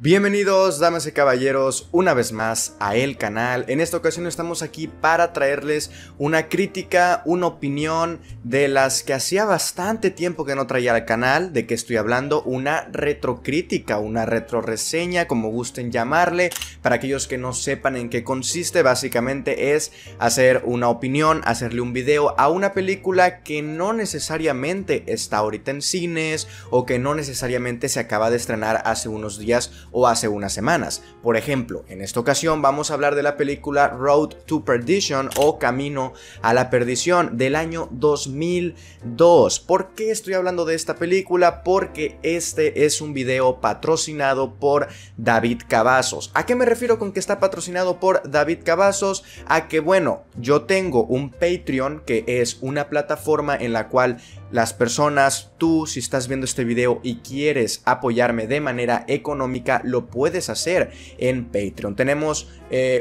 Bienvenidos, damas y caballeros, una vez más a el canal. En esta ocasión estamos aquí para traerles una crítica, una opinión de las que hacía bastante tiempo que no traía al canal. ¿De qué estoy hablando? Una retrocrítica, una retroreseña, como gusten llamarle. Para aquellos que no sepan en qué consiste, básicamente es hacer una opinión, hacerle un video a una película que no necesariamente está ahorita en cines o que no necesariamente se acaba de estrenar hace unos días o hace unas semanas. Por ejemplo, en esta ocasión vamos a hablar de la película Road to Perdition o Camino a la Perdición del año 2002. ¿Por qué estoy hablando de esta película? Porque este es un video patrocinado por David Cavazos. ¿A qué me refiero con que está patrocinado por David Cavazos? A que, bueno, yo tengo un Patreon, que es una plataforma en la cual las personas, tú, si estás viendo este video y quieres apoyarme de manera económica, lo puedes hacer en Patreon. Tenemos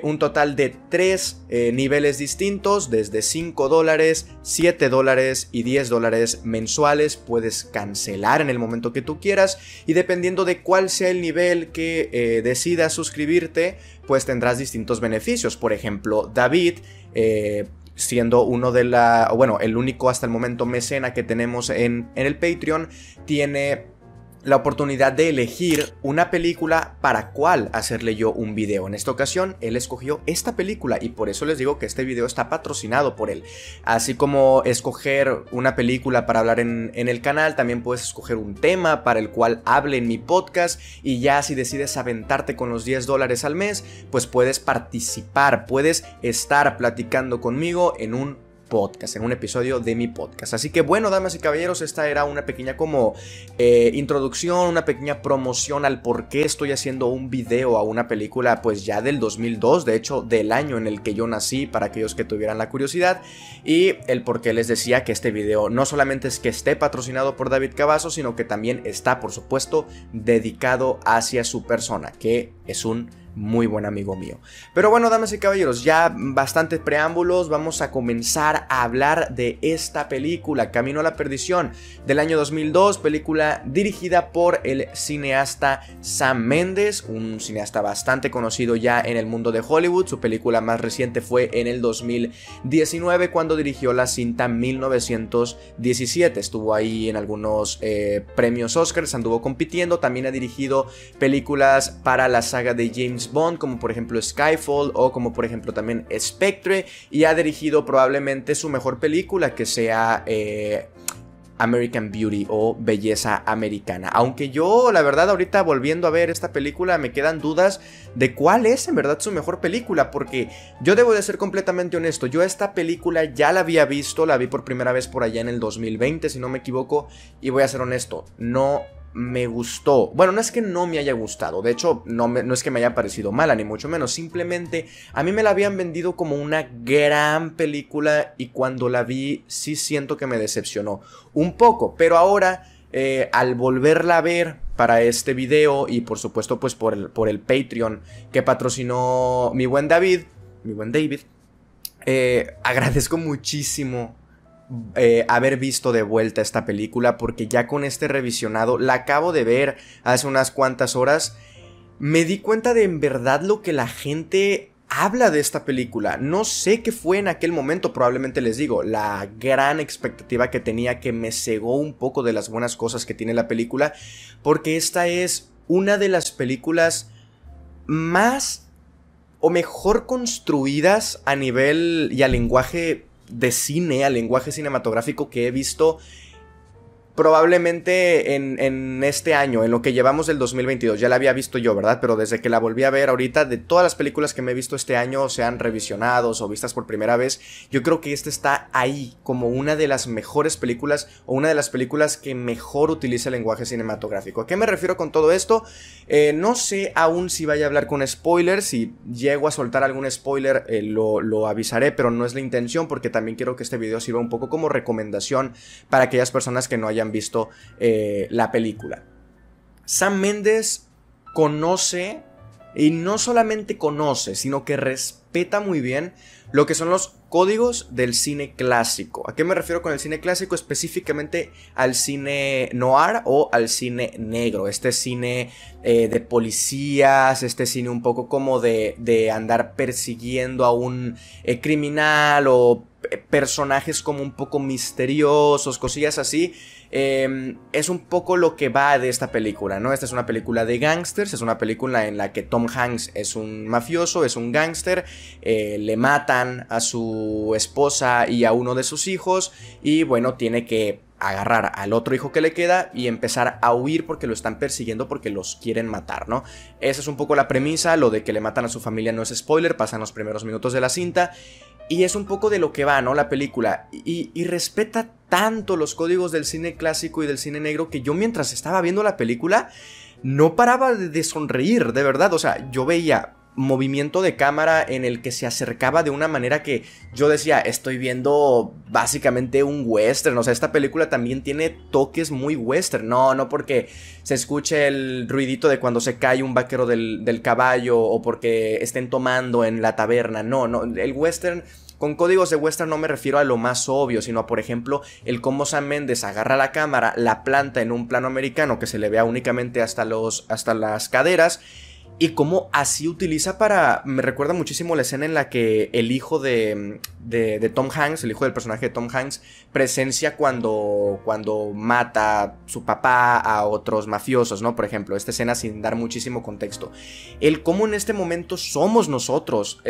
un total de 3 niveles distintos, desde $5, $7 y $10 mensuales. Puedes cancelar en el momento que tú quieras y dependiendo de cuál sea el nivel que decidas suscribirte, pues tendrás distintos beneficios. Por ejemplo, David, siendo uno de la, bueno, el único hasta el momento mecena que tenemos en el Patreon, tiene la oportunidad de elegir una película para cual hacerle yo un video. En esta ocasión él escogió esta película y por eso les digo que este video está patrocinado por él. Así como escoger una película para hablar en el canal, también puedes escoger un tema para el cual hable en mi podcast, y ya si decides aventarte con los $10 al mes, pues puedes participar, puedes estar platicando conmigo en un podcast, en un episodio de mi podcast. Así que bueno, damas y caballeros, esta era una pequeña como introducción, una pequeña promoción al por qué estoy haciendo un video a una película pues ya del 2002, de hecho del año en el que yo nací, para aquellos que tuvieran la curiosidad, y el por qué les decía que este video no solamente es que esté patrocinado por David Cavazos, sino que también está, por supuesto, dedicado hacia su persona, que es un muy buen amigo mío. Pero bueno, damas y caballeros, ya bastantes preámbulos, vamos a comenzar a hablar de esta película, Camino a la Perdición, del año 2002, película dirigida por el cineasta Sam Mendes, un cineasta bastante conocido ya en el mundo de Hollywood. Su película más reciente fue en el 2019, cuando dirigió la cinta 1917, estuvo ahí en algunos premios Oscars, anduvo compitiendo. También ha dirigido películas para la saga de James Bond, como por ejemplo Skyfall o como por ejemplo también Spectre, y ha dirigido probablemente su mejor película, que sea American Beauty o Belleza Americana. Aunque yo, la verdad, ahorita volviendo a ver esta película me quedan dudas de cuál es en verdad su mejor película, porque yo debo de ser completamente honesto, yo esta película ya la había visto, la vi por primera vez por allá en el 2020 si no me equivoco, y voy a ser honesto, no me gustó. Bueno, no es que no me haya gustado, de hecho no es que me haya parecido mala ni mucho menos, simplemente a mí me la habían vendido como una gran película y cuando la vi sí siento que me decepcionó un poco. Pero ahora al volverla a ver para este video y por supuesto pues por el Patreon que patrocinó mi buen David, agradezco muchísimo haber visto de vuelta esta película, porque ya con este revisionado, la acabo de ver hace unas cuantas horas, me di cuenta de en verdad lo que la gente habla de esta película. No sé qué fue en aquel momento, probablemente, les digo, la gran expectativa que tenía, que me cegó un poco de las buenas cosas que tiene la película, porque esta es una de las películas más o mejor construidas a nivel y a lenguaje de cine, al lenguaje cinematográfico que he visto probablemente en este año, en lo que llevamos del 2022. Ya la había visto yo, ¿verdad? Pero desde que la volví a ver ahorita, de todas las películas que me he visto este año, sean revisionados o vistas por primera vez, yo creo que esta está ahí como una de las mejores películas, o una de las películas que mejor utiliza el lenguaje cinematográfico. ¿A qué me refiero con todo esto? No sé aún si vaya a hablar con spoilers, si llego a soltar algún spoiler lo avisaré, pero no es la intención, porque también quiero que este video sirva un poco como recomendación para aquellas personas que no hayan visto la película. Sam Mendes conoce, y no solamente conoce, sino que respeta muy bien lo que son los códigos del cine clásico. ¿A qué me refiero con el cine clásico? Específicamente al cine noir o al cine negro. Este cine de policías, este cine un poco como de andar persiguiendo a un criminal o personajes como un poco misteriosos, cosillas así. Es un poco lo que va de esta película, ¿no? Esta es una película de gángsters, es una película en la que Tom Hanks es un mafioso, es un gángster, le matan a su esposa y a uno de sus hijos y bueno, tiene que agarrar al otro hijo que le queda y empezar a huir porque lo están persiguiendo porque los quieren matar, ¿no? Esa es un poco la premisa, lo de que le matan a su familia no es spoiler, pasan los primeros minutos de la cinta. Y es un poco de lo que va, ¿no? La película. Y respeta tanto los códigos del cine clásico y del cine negro que yo mientras estaba viendo la película no paraba de sonreír, de verdad. O sea, yo veía movimiento de cámara en el que se acercaba de una manera que yo decía, estoy viendo básicamente un western. O sea, esta película también tiene toques muy western. No porque se escuche el ruidito de cuando se cae un vaquero del caballo o porque estén tomando en la taberna. No, el western... Con códigos de western no me refiero a lo más obvio, sino a, por ejemplo, el cómo Sam Mendes agarra la cámara, la planta en un plano americano que se le vea únicamente hasta las caderas. Y cómo así utiliza para... Me recuerda muchísimo la escena en la que el hijo de Tom Hanks, el hijo del personaje de Tom Hanks, presencia cuando mata a su papá a otros mafiosos, ¿no? Por ejemplo, esta escena sin dar muchísimo contexto. El cómo en este momento somos nosotros...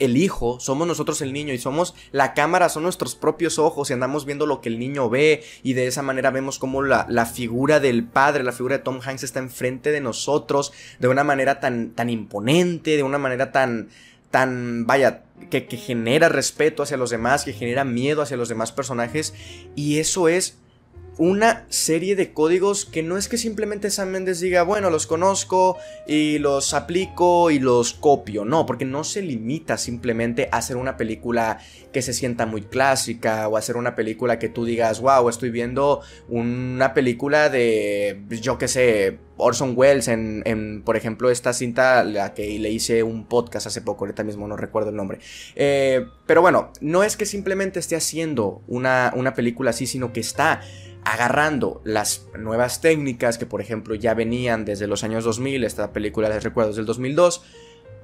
el hijo, somos nosotros el niño y somos la cámara, son nuestros propios ojos y andamos viendo lo que el niño ve y de esa manera vemos cómo la figura del padre, la figura de Tom Hanks está enfrente de nosotros de una manera tan imponente, de una manera tan vaya, que genera respeto hacia los demás, que genera miedo hacia los demás personajes y eso es una serie de códigos que no es que simplemente Sam Mendes diga, bueno, los conozco y los aplico y los copio. No, porque no se limita simplemente a hacer una película que se sienta muy clásica o hacer una película que tú digas, wow, estoy viendo una película de, yo qué sé, Orson Welles en por ejemplo, esta cinta la que le hice un podcast hace poco, ahorita mismo no recuerdo el nombre. Pero bueno, no es que simplemente esté haciendo una película así, sino que está... agarrando las nuevas técnicas que por ejemplo ya venían desde los años 2000, esta película les recuerdo es del 2002,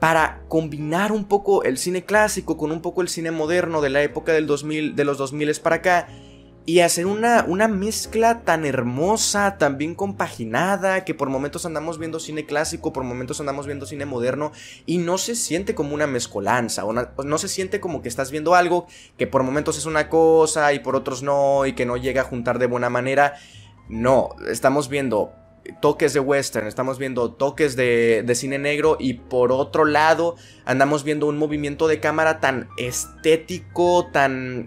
para combinar un poco el cine clásico con un poco el cine moderno de la época del 2000, de los 2000 para acá, y hacer una mezcla tan hermosa, tan bien compaginada, que por momentos andamos viendo cine clásico, por momentos andamos viendo cine moderno, y no se siente como una mezcolanza, no se siente como que estás viendo algo que por momentos es una cosa y por otros no, y que no llega a juntar de buena manera. No, estamos viendo toques de western, estamos viendo toques de cine negro y por otro lado andamos viendo un movimiento de cámara tan estético, tan...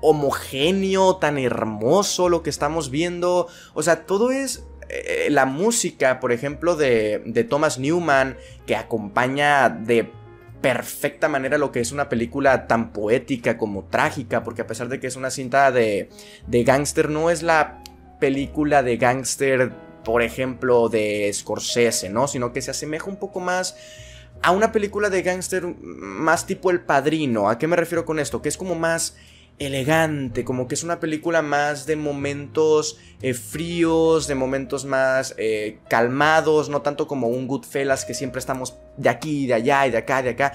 homogéneo, tan hermoso lo que estamos viendo, o sea, todo es la música, por ejemplo, de Thomas Newman, que acompaña de perfecta manera lo que es una película tan poética como trágica, porque a pesar de que es una cinta de gángster, no es la película de gángster, por ejemplo, de Scorsese, ¿no? Sino que se asemeja un poco más... a una película de gángster más tipo El Padrino. ¿A qué me refiero con esto? Que es como más... elegante, como que es una película más de momentos fríos, de momentos más calmados, no tanto como un Goodfellas que siempre estamos de aquí, de allá y de acá,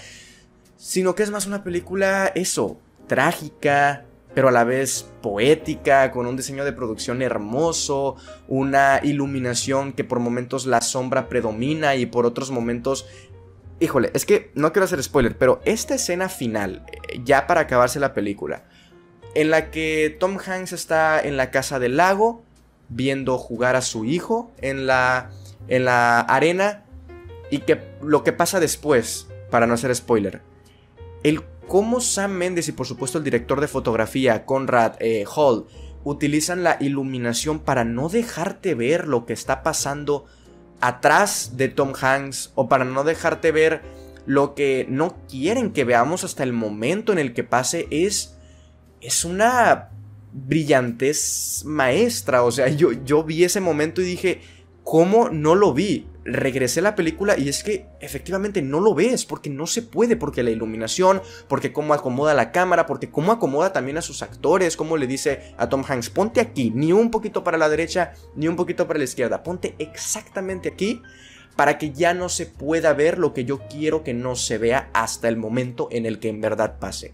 sino que es más una película, eso, trágica, pero a la vez poética, con un diseño de producción hermoso, una iluminación que por momentos la sombra predomina y por otros momentos... Híjole, es que no quiero hacer spoiler, pero esta escena final, ya para acabarse la película... en la que Tom Hanks está en la casa del lago, viendo jugar a su hijo en la arena, y que lo que pasa después, para no hacer spoiler, el cómo Sam Mendes y por supuesto el director de fotografía, Conrad Hall, utilizan la iluminación para no dejarte ver lo que está pasando atrás de Tom Hanks, o para no dejarte ver lo que no quieren que veamos hasta el momento en el que pase, es una brillantez maestra. O sea, yo vi ese momento y dije, ¿cómo no lo vi? Regresé a la película y es que efectivamente no lo ves, porque no se puede, porque la iluminación, porque cómo acomoda la cámara, porque cómo acomoda también a sus actores, cómo le dice a Tom Hanks, ponte aquí, ni un poquito para la derecha, ni un poquito para la izquierda, ponte exactamente aquí, para que ya no se pueda ver lo que yo quiero que no se vea hasta el momento en el que en verdad pase.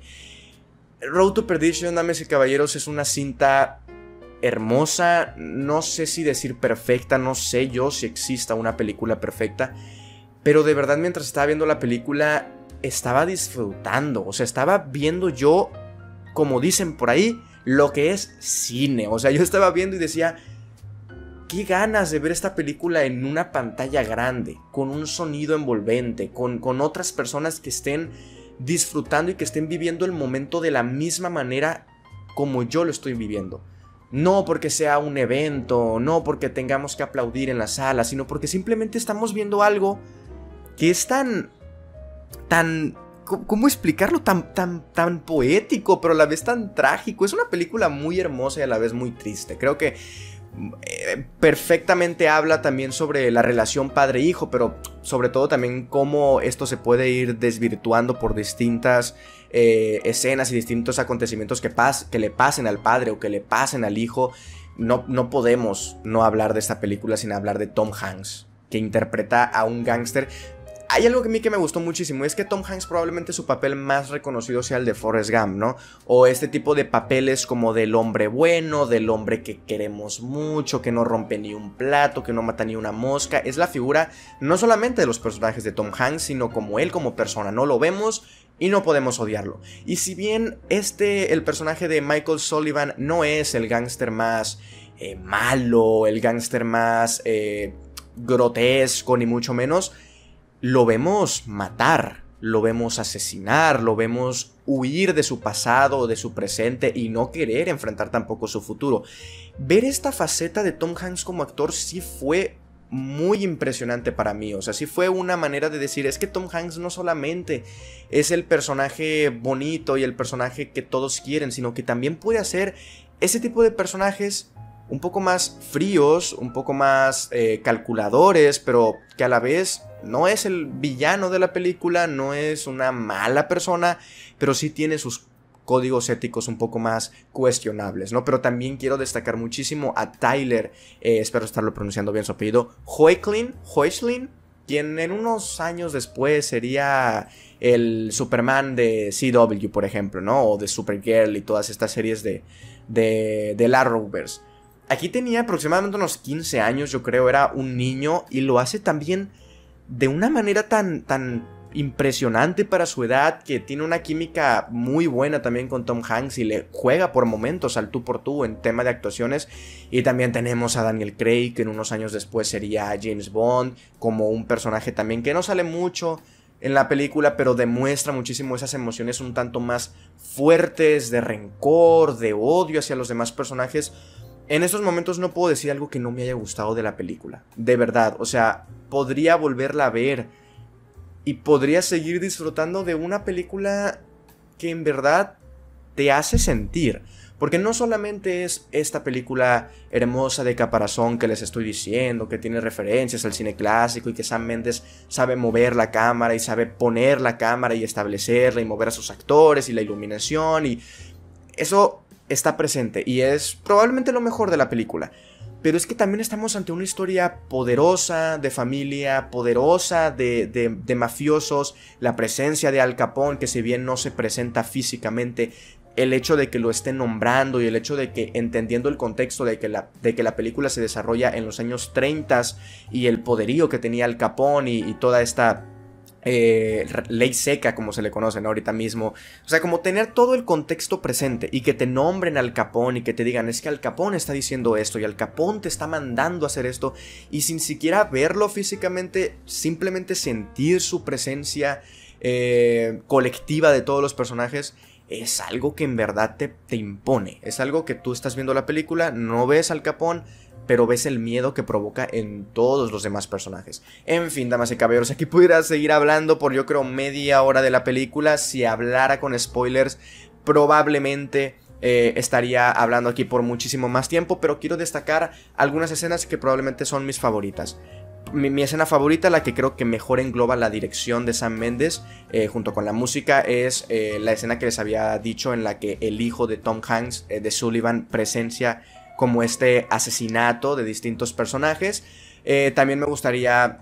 Road to Perdition, damas y caballeros, es una cinta hermosa, no sé si decir perfecta, no sé yo si exista una película perfecta, pero de verdad mientras estaba viendo la película estaba disfrutando, o sea, estaba viendo yo, como dicen por ahí, lo que es cine, o sea, yo estaba viendo y decía, qué ganas de ver esta película en una pantalla grande, con un sonido envolvente, con otras personas que estén disfrutando y que estén viviendo el momento de la misma manera como yo lo estoy viviendo. No porque sea un evento, no porque tengamos que aplaudir en la sala, sino porque simplemente estamos viendo algo que es tan... ¿cómo explicarlo? Tan poético, pero a la vez tan trágico. Es una película muy hermosa y a la vez muy triste. Creo que perfectamente habla también sobre la relación padre-hijo, pero sobre todo también cómo esto se puede ir desvirtuando por distintas... escenas y distintos acontecimientos que le pasen al padre o que le pasen al hijo. No podemos no hablar de esta película sin hablar de Tom Hanks, que interpreta a un gángster. Hay algo que a mí que me gustó muchísimo, es que Tom Hanks probablemente su papel más reconocido sea el de Forrest Gump, ¿no? O este tipo de papeles como del hombre bueno, del hombre que queremos mucho, que no rompe ni un plato, que no mata ni una mosca. Es la figura no solamente de los personajes de Tom Hanks, sino como él como persona, ¿no? Lo vemos y no podemos odiarlo. Y si bien el personaje de Michael Sullivan no es el gángster más malo, el gángster más grotesco, ni mucho menos... lo vemos matar, lo vemos asesinar, lo vemos huir de su pasado, de su presente y no querer enfrentar tampoco su futuro. Ver esta faceta de Tom Hanks como actor sí fue muy impresionante para mí, o sea, sí fue una manera de decir, es que Tom Hanks no solamente es el personaje bonito y el personaje que todos quieren, sino que también puede hacer ese tipo de personajes un poco más fríos, un poco más calculadores, pero que a la vez... no es el villano de la película, no es una mala persona, pero sí tiene sus códigos éticos un poco más cuestionables, ¿no? Pero también quiero destacar muchísimo a Tyler, espero estarlo pronunciando bien su apellido, Hoechlin, quien en unos años después sería el Superman de CW, por ejemplo, ¿no? O de Supergirl y todas estas series de Arrowverse. Aquí tenía aproximadamente unos 15 años, yo creo, era un niño, y lo hace también... de una manera tan impresionante para su edad, que tiene una química muy buena también con Tom Hanks y le juega por momentos al tú por tú en tema de actuaciones. Y también tenemos a Daniel Craig, que en unos años después sería James Bond, como un personaje también que no sale mucho en la película, pero demuestra muchísimo esas emociones un tanto más fuertes, de rencor, de odio hacia los demás personajes. En estos momentos no puedo decir algo que no me haya gustado de la película, de verdad, o sea, podría volverla a ver y podría seguir disfrutando de una película que en verdad te hace sentir, porque no solamente es esta película hermosa de Caparazón que les estoy diciendo, que tiene referencias al cine clásico y que Sam Mendes sabe mover la cámara y sabe poner la cámara y establecerla y mover a sus actores y la iluminación, y eso... está presente y es probablemente lo mejor de la película, pero es que también estamos ante una historia poderosa de familia, poderosa de mafiosos, la presencia de Al Capone, que si bien no se presenta físicamente, el hecho de que lo estén nombrando y el hecho de que, entendiendo el contexto de que la película se desarrolla en los años 30 y el poderío que tenía Al Capone y toda esta... ley seca, como se le conoce, ¿no? Ahorita mismo, o sea, como tener todo el contexto presente y que te nombren Al Capone y que te digan, es que Al Capone está diciendo esto y Al Capone te está mandando a hacer esto, y sin siquiera verlo físicamente, simplemente sentir su presencia colectiva de todos los personajes, es algo que en verdad te impone, es algo que tú estás viendo la película, no ves Al Capone, pero ves el miedo que provoca en todos los demás personajes. En fin, damas y caballeros, aquí pudiera seguir hablando por yo creo media hora de la película. Si hablara con spoilers, probablemente estaría hablando aquí por muchísimo más tiempo, pero quiero destacar algunas escenas que probablemente son mis favoritas. Mi escena favorita, la que creo que mejor engloba la dirección de Sam Mendes junto con la música, es la escena que les había dicho en la que el hijo de Tom Hanks, de Sullivan, presencia como este asesinato de distintos personajes. También me gustaría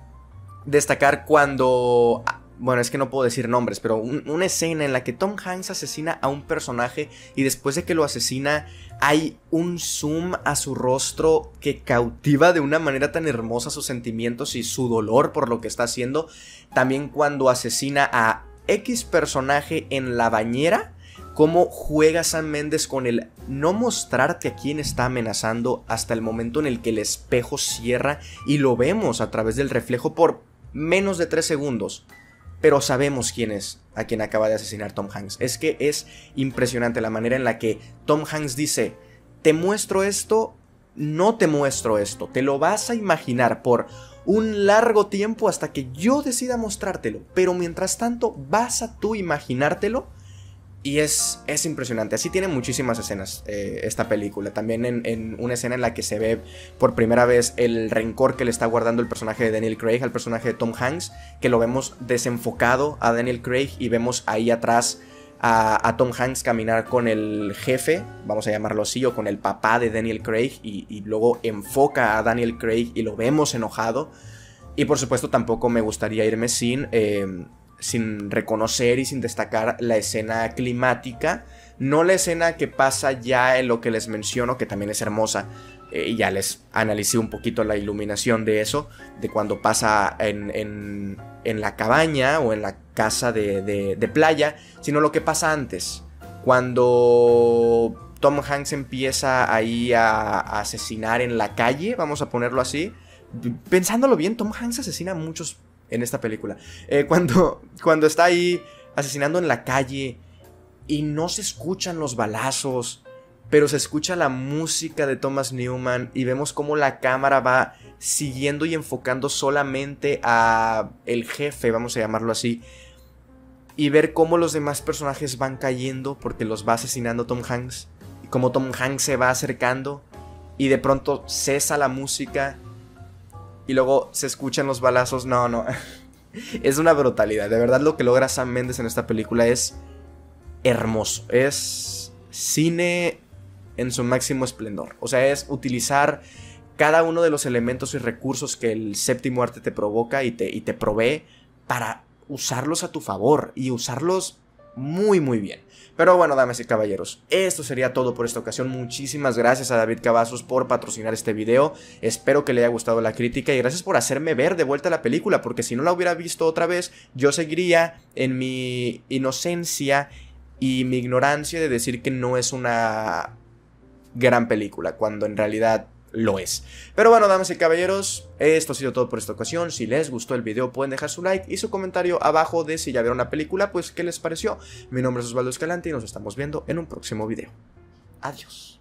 destacar cuando... Bueno, es que no puedo decir nombres, pero una escena en la que Tom Hanks asesina a un personaje y después de que lo asesina hay un zoom a su rostro que cautiva de una manera tan hermosa sus sentimientos y su dolor por lo que está haciendo. También cuando asesina a X personaje en la bañera, cómo juega Sam Mendes con el no mostrarte a quién está amenazando hasta el momento en el que el espejo cierra y lo vemos a través del reflejo por menos de 3 segundos. Pero sabemos quién es a quien acaba de asesinar Tom Hanks. Es que es impresionante la manera en la que Tom Hanks dice: te muestro esto, no te muestro esto. Te lo vas a imaginar por un largo tiempo hasta que yo decida mostrártelo. Pero mientras tanto vas a tú imaginártelo. Y es impresionante. Así tiene muchísimas escenas esta película. También en una escena en la que se ve por primera vez el rencor que le está guardando el personaje de Daniel Craig al personaje de Tom Hanks, que lo vemos desenfocado a Daniel Craig y vemos ahí atrás a Tom Hanks caminar con el jefe, vamos a llamarlo así, o con el papá de Daniel Craig, y luego enfoca a Daniel Craig y lo vemos enojado. Y por supuesto tampoco me gustaría irme sin reconocer y sin destacar la escena climática, no la escena que pasa ya en lo que les menciono, que también es hermosa, y ya les analicé un poquito la iluminación de eso, de cuando pasa en la cabaña o en la casa de playa, sino lo que pasa antes, cuando Tom Hanks empieza ahí a asesinar en la calle, vamos a ponerlo así. Pensándolo bien, Tom Hanks asesina a muchos en esta película. Cuando está ahí asesinando en la calle y no se escuchan los balazos, pero se escucha la música de Thomas Newman y vemos cómo la cámara va siguiendo y enfocando solamente a el jefe, vamos a llamarlo así, y ver cómo los demás personajes van cayendo porque los va asesinando Tom Hanks, y cómo Tom Hanks se va acercando y de pronto cesa la música. Y luego se escuchan los balazos. No. Es una brutalidad. De verdad lo que logra Sam Mendes en esta película es hermoso. Es cine en su máximo esplendor. O sea, es utilizar cada uno de los elementos y recursos que el séptimo arte te provoca y te provee para usarlos a tu favor y usarlos muy muy bien. Pero bueno, damas y caballeros, esto sería todo por esta ocasión. Muchísimas gracias a David Cavazos por patrocinar este video. Espero que le haya gustado la crítica y gracias por hacerme ver de vuelta la película, porque si no la hubiera visto otra vez, yo seguiría en mi inocencia y mi ignorancia de decir que no es una gran película, cuando en realidad lo es. Pero bueno, damas y caballeros, esto ha sido todo por esta ocasión. Si les gustó el video pueden dejar su like y su comentario abajo de si ya vieron la película, pues qué les pareció. Mi nombre es Osvaldo Escalante y nos estamos viendo en un próximo video. Adiós.